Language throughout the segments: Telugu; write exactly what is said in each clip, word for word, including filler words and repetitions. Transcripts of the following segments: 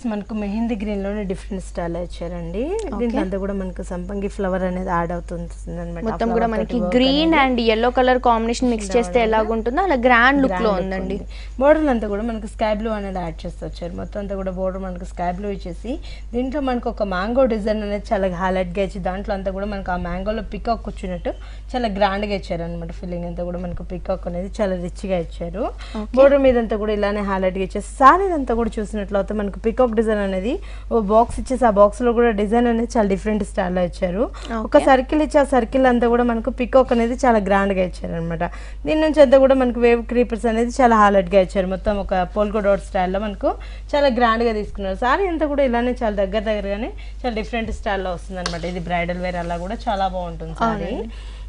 వచ్చేసి మనకు మెహందీ గ్రీన్ లోనే డిఫరెంట్ స్టైల్ ఇచ్చారండి. దీనికి అంతా కూడా మనకు సంపంగి ఫ్లవర్ అనేది యాడ్ అవుతుంది అన్నమాట. మొత్తం కూడా మనకి green and yellow colour combination mix చేస్తే ఎలా ఉంటుందో అలా గ్రాండ్ లుక్ లో ఉందండి. బోర్డర్ అంతా కూడా మనకు స్కై బ్లూ అనేది యాడ్ చేస్తారు. మొత్తం అంతా కూడా బోర్డర్ మనకు స్కై బ్లూ ఇచ్చేసి దీంట్లో మనకు ఒక మ్యాంగో డిజైన్ అనేది చాలా హైలైట్ గా ఇచ్చి దాంట్లో అంతా కూడా మనకు ఆ మ్యాంగోలో పికాక్ వచ్చినట్టు చాలా గ్రాండ్ గా ఇచ్చారు అనమాట. ఫీలింగ్ అంతా కూడా మనకు పికాక్ అనేది చాలా రిచ్ గా ఇచ్చారు. బోర్డర్ మీద అంతా కూడా ఇలానే హైలైట్ గా ఇచ్చారు. సారీ అంతా కూడా చూసినట్లయితే మనకు పికాక్ డిజైన్ అనేది ఓ బాక్స్ ఇచ్చేసి ఆ బాక్స్ లో కూడా డిజైన్ అనేది చాలా డిఫరెంట్ స్టైల్లో ఇచ్చారు. ఒక సర్కిల్ ఇచ్చి ఆ సర్కిల్ అంతా కూడా మనకు పికాక్ అనేది చాలా గ్రాండ్ గా ఇచ్చారు అనమాట. దీని నుంచి అంతా కూడా మనకు వేవ్ క్రీపర్స్ అనేది చాలా హైలైట్ గా ఇచ్చారు. మొత్తం ఒక పోల్కో డాట్ స్టైల్లో మనకు చాలా గ్రాండ్ గా తీసుకున్నారు. సారీ అంతా కూడా ఇలానే చాలా దగ్గర దగ్గరగానే చాలా డిఫరెంట్ స్టైల్లో వస్తుంది అనమాట. ఇది బ్రైడల్ వేర్ అలా కూడా చాలా బాగుంటుంది. సారీ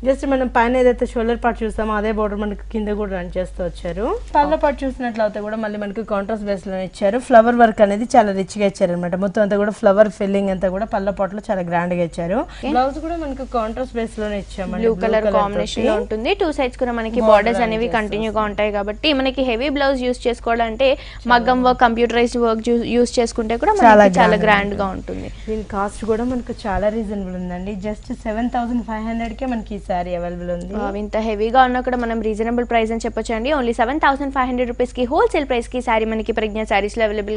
జస్ట్ మనం పైన ఏదైతే షోల్డర్ పార్ట్ చూస్తామో అదే బోర్డర్ మనకి కింద కూడా రన్ చేస్తూ వచ్చారు. పళ్ళ పార్ట్ చూసినట్లయితే కూడా మళ్ళీ మనకి కాంట్రాస్ట్ బేస్ లో ఇచ్చారు. ఫ్లవర్ వర్క్ అనేది చాలా రిచ్ గా ఇచ్చారు అనమాట. మొత్తం అంతా కూడా ఫ్లవర్ ఫిల్లింగ్ అంతా కూడా పళ్ళ పార్ట్ లో చాలా గ్రాండ్ గా ఇచ్చారు. బ్లౌజ్ కూడా మనకి కాంట్రాస్ట్ బేస్ లోనే ఇచ్చాము. బ్లూ కలర్ కాంబినేషన్ లో ఉంటుంది. టూ సైడ్స్ కూడా మనకి బోర్డర్స్ అనేవి కంటిన్యూ గా ఉంటాయి కాబట్టి మనకి హెవీ బ్లౌజ్ యూస్ చేసుకోవాలంటే మగ్గం వర్క్, కంప్యూటరైజ్డ్ వర్క్ యూస్ చేసుకుంటే కూడా మనకి చాలా గ్రాండ్ గా ఉంటుంది. దీని కాస్ట్ కూడా మనకు చాలా రీజనబుల్ ఉందండి. Just seven thousand five hundred కే మనకి సారీ అవైలబుల్ ఉంది. ఇంత హెవీగా ఉన్నా కూడా మనం రీజనబుల్ ప్రైస్ అని చెప్పొచ్చండి. Only seven thousand five hundred rupees కి హోల్సేల్ ప్రైస్ కి సారీ మనకి ప్రజ్ఞ సారీస్ లో అవైలబుల్.